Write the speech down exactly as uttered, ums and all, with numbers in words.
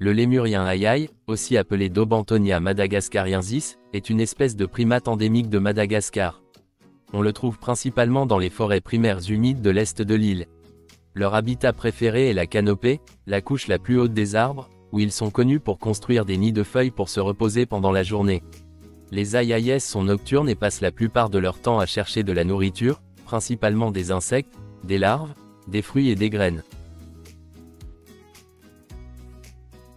Le lémurien aïaï, aussi appelé Daubentonia madagascariensis, est une espèce de primate endémique de Madagascar. On le trouve principalement dans les forêts primaires humides de l'est de l'île. Leur habitat préféré est la canopée, la couche la plus haute des arbres, où ils sont connus pour construire des nids de feuilles pour se reposer pendant la journée. Les aïaïs sont nocturnes et passent la plupart de leur temps à chercher de la nourriture, principalement des insectes, des larves, des fruits et des graines.